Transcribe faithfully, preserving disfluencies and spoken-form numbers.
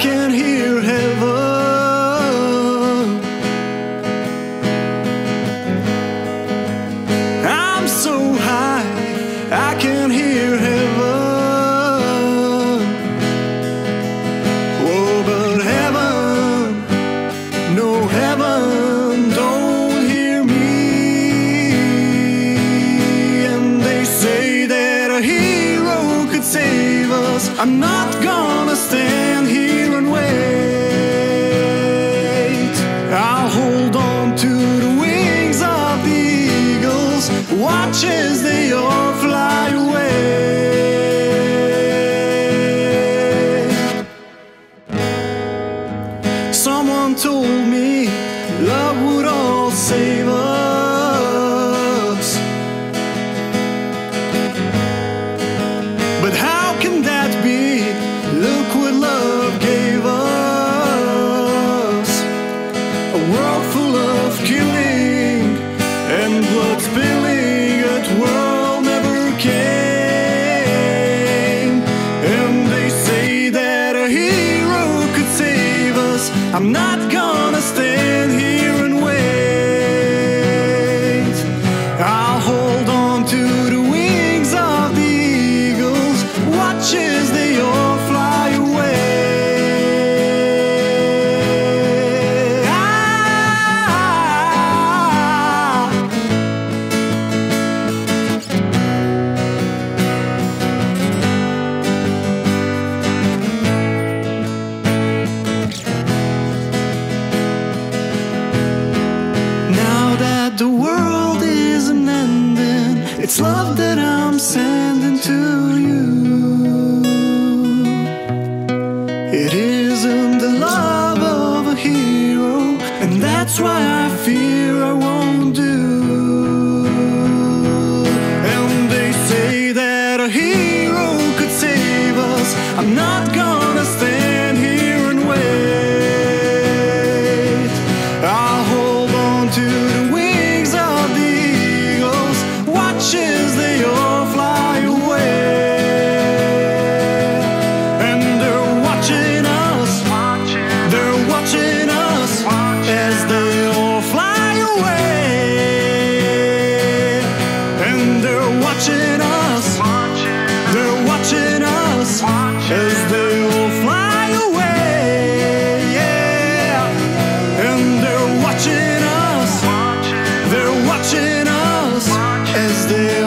can hear heaven. I'm so high, I can hear heaven. Oh, but heaven, no heaven, don't hear me. And they say that a hero could save us. I'm not gonna stand here and wait. I'll hold on to the wings of the eagles, watch as they all fly away. Someone told me love would all save us, but how can that be? Look what love gave us, a world full of killing and blood spilling. That world never came. And they say that a hero could save us. I'm not gonna stand here and wait. I'll hold on to the wings of the eagles, watch as they all the world isn't ending. It's love that I'm sending to you. It isn't the love of a hero, and that's why I fear I won't do. And they say that a hero could save us. I'm not gonna stand here and wait. I'll hold on to the wind, as they all fly away. And they're watching us, watching. They're watching us, watching. As they all fly away. And they're watching us, watching. They're watching us, watching. As they all fly away, yeah. And they're watching us, watching. They're watching us. As they